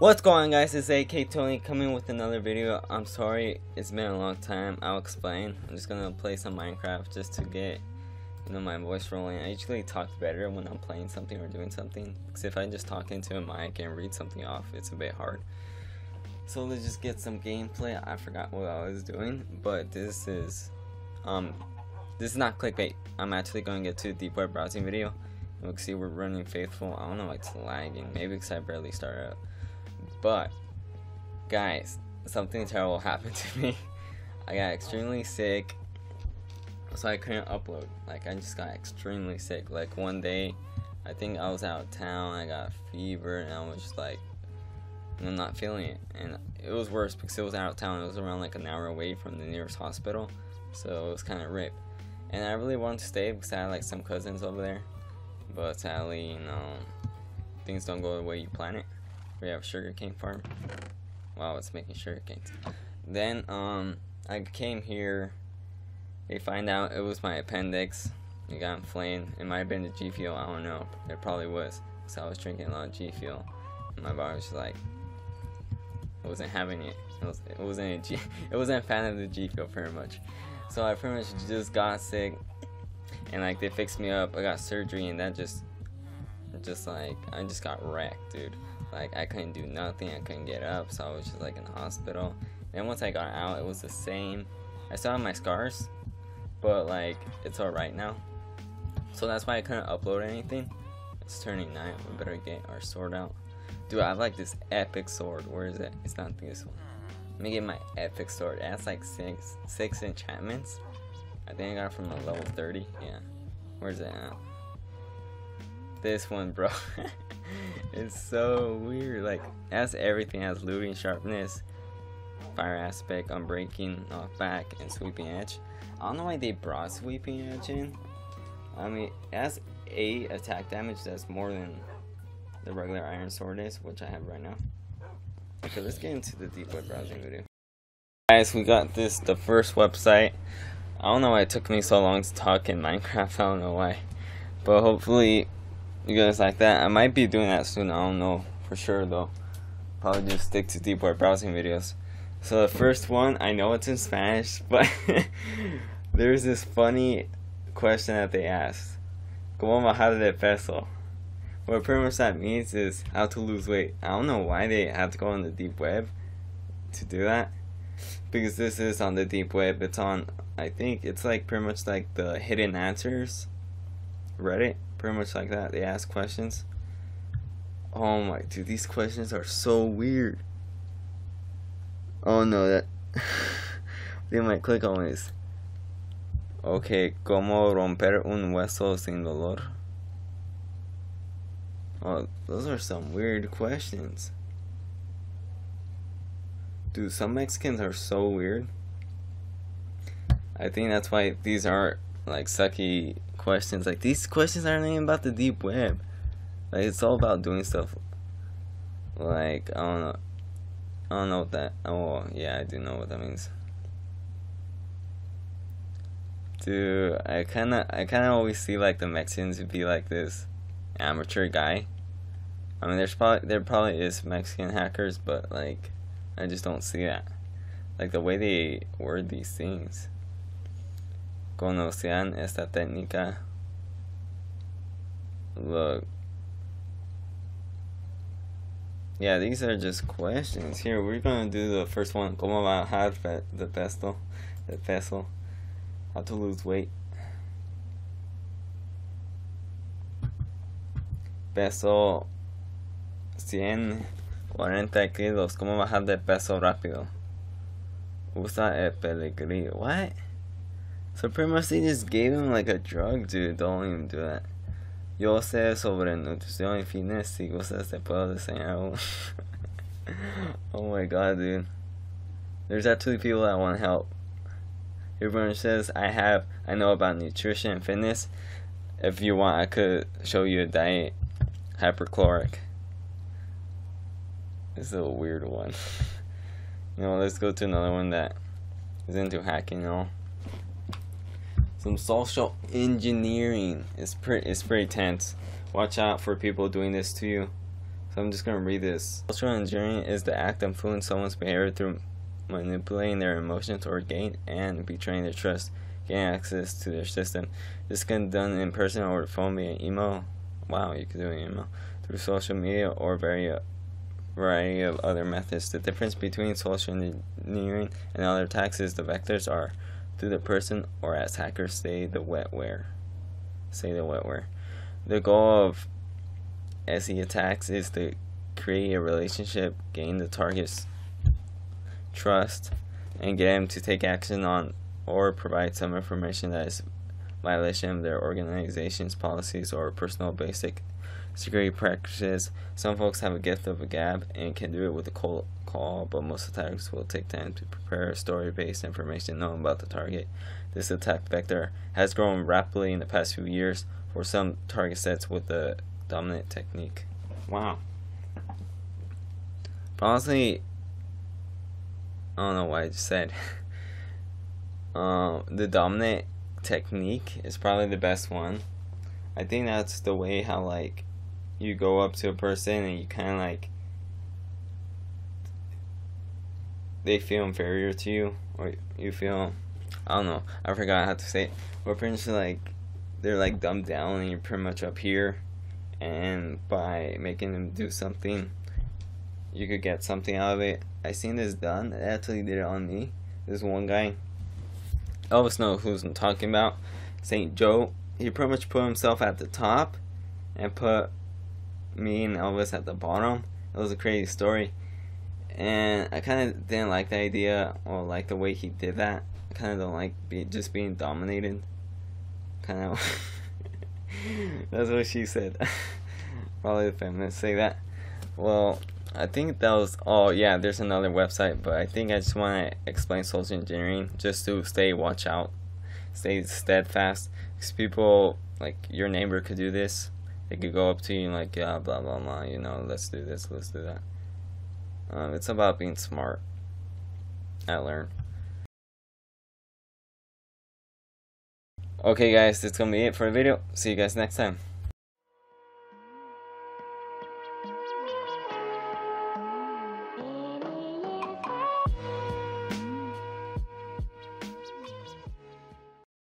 What's going on, guys? It's AK Tony coming with another video. I'm sorry, it's been a long time. I'll explain. I'm just gonna play some Minecraft just to get, you know, my voice rolling. I usually talk better when I'm playing something or doing something, because if I just talk into a mic and read something off, it's a bit hard. So let's just get some gameplay. I forgot what I was doing, but this is not clickbait. I'm actually going to get to a deep web browsing video. You can see we're running Faithful. I don't know why it's lagging. Maybe because I barely started up. But guys, something terrible happened to me. I got extremely sick, so I couldn't upload. Like, I just got extremely sick. Like, one day, I think I was out of town, I got fever, and I was just like, I'm not feeling it. And it was worse because it was out of town. It was around like an hour away from the nearest hospital, so it was kind of ripped. And I really wanted to stay because I had like some cousins over there, but sadly, you know, things don't go the way you plan it. We have a sugarcane farm. Wow, it's making sugarcanes. Then, I came here. They find out it was my appendix. It got inflamed. It might have been the G fuel. I don't know. It probably was, because I was drinking a lot of G fuel. And my body was just like, I wasn't having it. It wasn't a fan of the G fuel, pretty much. So I pretty much just got sick, and like they fixed me up. I got surgery, and that I just got wrecked, dude. Like, I couldn't do nothing, I couldn't get up, so I was just like in the hospital. Then once I got out, it was the same. I still have my scars, but like, it's alright now. So that's why I couldn't upload anything. It's turning 9, we better get our sword out. Dude, I have like this epic sword. Where is it? It's not this one. Let me get my epic sword. That's like six enchantments. I think I got it from a level 30, yeah. Where's it at? This one, bro. It's so weird. Like, that's everything. Has looting, sharpness, fire aspect, unbreaking, knock back, and sweeping edge. I don't know why they brought sweeping edge in. I mean, that's 8 attack damage. That's more than the regular iron sword is, which I have right now. Okay, let's get into the deep web browsing video. Guys, we got this, the first website. I don't know why it took me so long to talk in Minecraft. I don't know why, but hopefully you guys like that. I might be doing that soon, I don't know for sure though. Probably just stick to deep web browsing videos. So the first one, I know it's in Spanish, but there's this funny question that they asked. ¿Cómo bajar de peso? What pretty much that means is how to lose weight. I don't know why they have to go on the deep web to do that, because this is on the deep web. It's on, I think it's like pretty much like the hidden answers Reddit. Pretty much like that. They ask questions. Oh my, dude, these questions are so weird. Oh no, that they might click on this. Okay, ¿cómo romper un hueso sin dolor? Oh, those are some weird questions. Dude, some Mexicans are so weird. I think that's why these are like sucky questions. Like, these questions aren't even about the deep web. Like, it's all about doing stuff. Like, I don't know what that, oh yeah, I do know what that means. Dude, I kinda always see like the Mexicans be like this amateur guy. I mean, there probably is Mexican hackers, but like, I just don't see that. Like, the way they word these things. Conocían esta técnica. Look. Yeah, these are just questions. Here, we're gonna do the first one. ¿Cómo bajar de peso? How to lose weight. Peso 140 kilos. ¿Cómo bajar de peso rápido? Usa el peligro. What? So pretty much they just gave him like a drug, dude. Don't even do that. Yo sé sobre nutrición y fitness, si gustas te puedo enseñar. Oh my god, dude. There's actually people that want help. Everyone says, I know about nutrition and fitness. If you want, I could show you a diet. Hyperchloric. This is a weird one. You know, let's go to another one that is into hacking, you know. Some social engineering. It's pretty tense. Watch out for people doing this to you. So I'm just going to read this. Cultural engineering is the act of influencing someone's behavior through manipulating their emotions or gain and betraying their trust, gain access to their system. This can be done in person or phone via email. Wow, you can do an email. Through social media or variety of other methods. The difference between social engineering and other attacks is the vectors are through the person or, as hackers say, the wetware. The goal of SE attacks is to create a relationship, gain the target's trust, and get him to take action on or provide some information that is violation of their organization's policies or personal basic security practices. Some folks have a gift of a gab and can do it with a cold call, but most attackers will take time to prepare story-based information known about the target. This attack vector has grown rapidly in the past few years for some target sets with the dominant technique. Wow. But honestly, I don't know why I just said the dominant technique is probably the best one. I think that's the way how, like, you go up to a person and you kind of, like, they feel inferior to you, or you feel, I don't know, I forgot how to say it, but pretty much, like, they're, like, dumbed down and you're pretty much up here, and by making them do something, you could get something out of it. I seen this done. They actually did it on me. This one guy, Elvis knows who I'm talking about, St. Joe. He pretty much put himself at the top and put me and Elvis at the bottom. It was a crazy story. And I kind of didn't like the idea or like the way he did that. I kind of don't like just being dominated. Kind of. That's what she said. Probably the feminists say that. Well, I think that was all. Yeah, there's another website, but I think I just want to explain social engineering just to stay watch out. Stay steadfast. Because people, like, your neighbor could do this. They could go up to you and, like, yeah, blah, blah, blah, you know, let's do this, let's do that. It's about being smart. I learned. Okay, guys, that's going to be it for the video. See you guys next time.